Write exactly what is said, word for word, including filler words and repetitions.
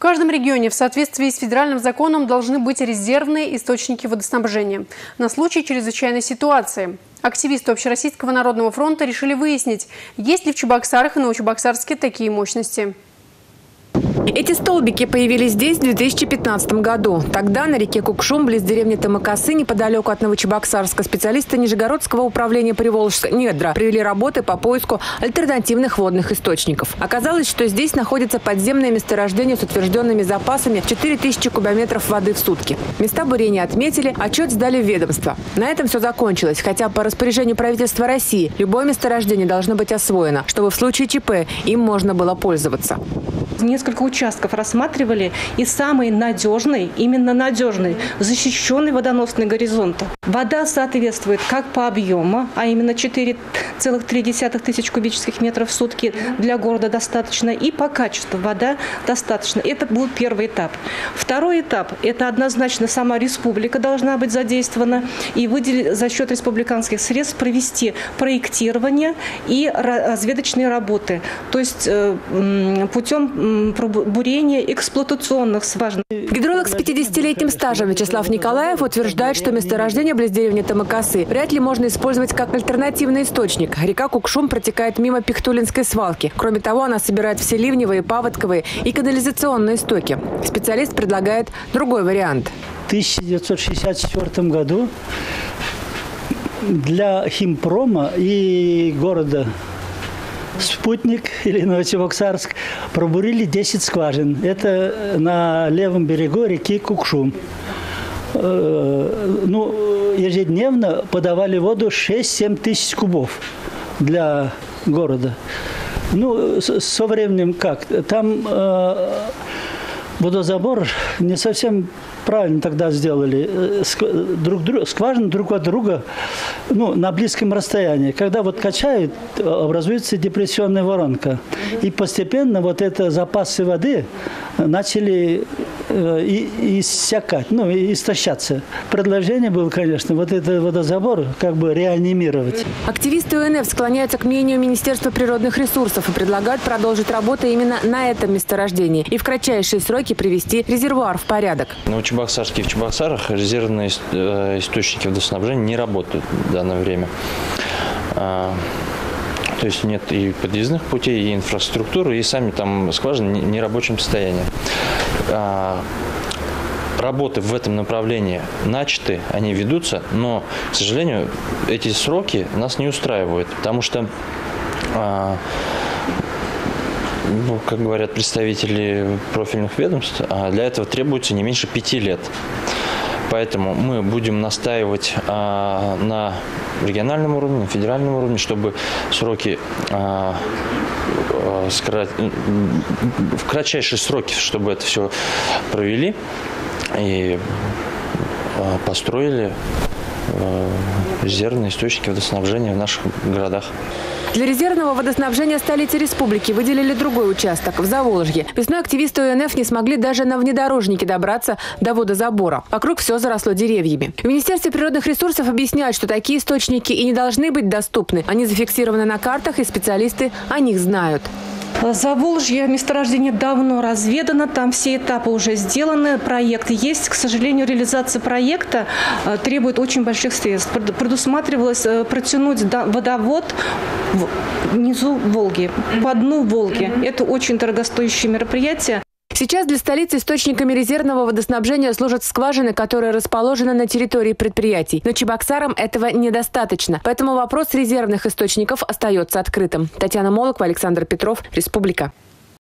В каждом регионе в соответствии с федеральным законом должны быть резервные источники водоснабжения на случай чрезвычайной ситуации. Активисты Общероссийского народного фронта решили выяснить, есть ли в Чебоксарах и Новочебоксарске такие мощности. Эти столбики появились здесь в две тысячи пятнадцатом году. Тогда на реке Кукшум, близ деревни Тамакасы, неподалеку от Новочебоксарска, специалисты Нижегородского управления Приволжскнедра провели работы по поиску альтернативных водных источников. Оказалось, что здесь находится подземное месторождение с утвержденными запасами четыре тысячи кубометров воды в сутки. Места бурения отметили, отчет сдали в ведомство. На этом все закончилось, хотя по распоряжению правительства России любое месторождение должно быть освоено, чтобы в случае ЧП им можно было пользоваться. Несколько участков рассматривали, и самый надежный, именно надежный, защищенный водоносный горизонт. Вода соответствует как по объему, а именно четыре целых три десятых тысячи кубических метров в сутки для города достаточно, и по качеству вода достаточно. Это был первый этап. Второй этап – это однозначно сама республика должна быть задействована и выделить, за счет республиканских средств провести проектирование и разведочные работы, то есть путем бурение эксплуатационных скважин. Гидролог с пятидесятилетним стажем Вячеслав Николаев утверждает, что месторождение близ деревни Тамакасы вряд ли можно использовать как альтернативный источник. Река Кукшум протекает мимо Пехтулинской свалки. Кроме того, она собирает все ливневые, паводковые и канализационные стоки. Специалист предлагает другой вариант. В тысяча девятьсот шестьдесят четвёртом году для химпрома и города Спутник или Новочебоксарск пробурили десять скважин. Это на левом берегу реки Кукшум. Ну, ежедневно подавали воду шесть-семь тысяч кубов для города. Ну, со временем как? Там э, водозабор не совсем правильно тогда сделали. Друг, друг, скважины друг от друга, ну, на близком расстоянии. Когда вот качают, образуется депрессионная воронка. И постепенно вот это запасы воды начали э, и, иссякать, ну, истощаться. Предложение было, конечно, вот этот водозабор как бы реанимировать. Активисты УНФ склоняются к мнению Министерства природных ресурсов и предлагают продолжить работу именно на этом месторождении и в кратчайшие сроки привести резервуар в порядок. В Чебоксарске и в Чебоксарах резервные источники водоснабжения не работают в данное время. То есть нет и подъездных путей, и инфраструктуры, и сами там скважины в нерабочем состоянии. Работы в этом направлении начаты, они ведутся, но, к сожалению, эти сроки нас не устраивают, потому что, ну, как говорят представители профильных ведомств, для этого требуется не меньше пяти лет. Поэтому мы будем настаивать а, на региональном уровне, на федеральном уровне, чтобы сроки а, скра... в кратчайшие сроки, чтобы это все провели и а, построили а, резервные источники водоснабжения в наших городах. Для резервного водоснабжения столицы республики выделили другой участок в Заволжье. Весной активисты УНФ не смогли даже на внедорожнике добраться до водозабора. Вокруг все заросло деревьями. В Министерстве природных ресурсов объясняют, что такие источники и не должны быть доступны. Они зафиксированы на картах, и специалисты о них знают. Заволжье месторождение давно разведано, там все этапы уже сделаны, проект есть. К сожалению, реализация проекта требует очень больших средств. Предусматривалось протянуть водовод внизу Волги, по дну Волги. Это очень дорогостоящее мероприятие. Сейчас для столицы источниками резервного водоснабжения служат скважины, которые расположены на территории предприятий. Но Чебоксарам этого недостаточно. Поэтому вопрос резервных источников остается открытым. Татьяна Молокова, Александр Петров, Республика.